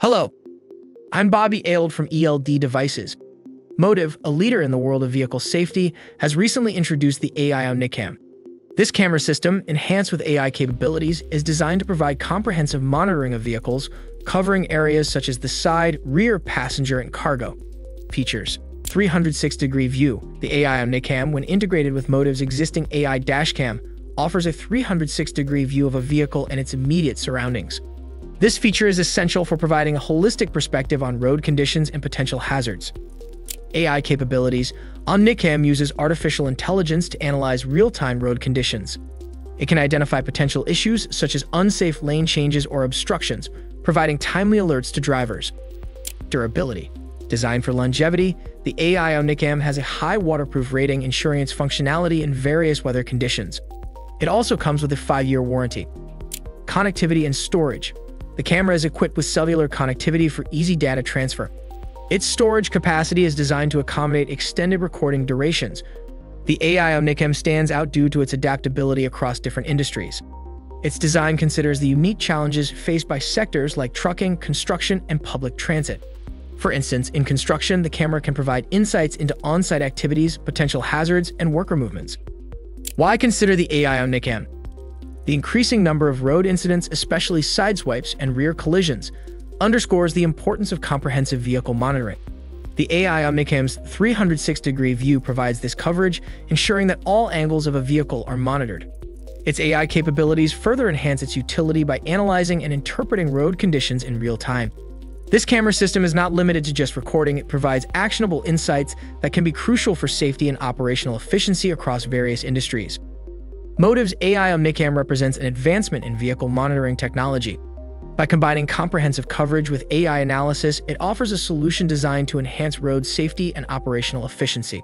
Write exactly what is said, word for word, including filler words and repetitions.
Hello, I'm Bobby Ailed from E L D Devices. Motive, a leader in the world of vehicle safety, has recently introduced the A I Omnicam. This camera system, enhanced with A I capabilities, is designed to provide comprehensive monitoring of vehicles, covering areas such as the side, rear, passenger, and cargo. Features: three hundred sixty degree view. The A I Omnicam, when integrated with Motive's existing A I dashcam, offers a three hundred sixty degree view of a vehicle and its immediate surroundings. This feature is essential for providing a holistic perspective on road conditions and potential hazards. A I capabilities. Omnicam uses artificial intelligence to analyze real-time road conditions. It can identify potential issues such as unsafe lane changes or obstructions, providing timely alerts to drivers. Durability. Designed for longevity, the A I Omnicam has a high waterproof rating, ensuring its functionality in various weather conditions. It also comes with a five year warranty. Connectivity and storage. The camera is equipped with cellular connectivity for easy data transfer. Its storage capacity is designed to accommodate extended recording durations. The A I Omnicam stands out due to its adaptability across different industries. Its design considers the unique challenges faced by sectors like trucking, construction, and public transit. For instance, in construction, the camera can provide insights into on-site activities, potential hazards, and worker movements. Why consider the A I Omnicam? The increasing number of road incidents, especially sideswipes and rear collisions, underscores the importance of comprehensive vehicle monitoring. The A I Omnicam's three hundred sixty degree view provides this coverage, ensuring that all angles of a vehicle are monitored. Its A I capabilities further enhance its utility by analyzing and interpreting road conditions in real time. This camera system is not limited to just recording. It provides actionable insights that can be crucial for safety and operational efficiency across various industries. Motive's A I Omnicam represents an advancement in vehicle monitoring technology. By combining comprehensive coverage with A I analysis, it offers a solution designed to enhance road safety and operational efficiency.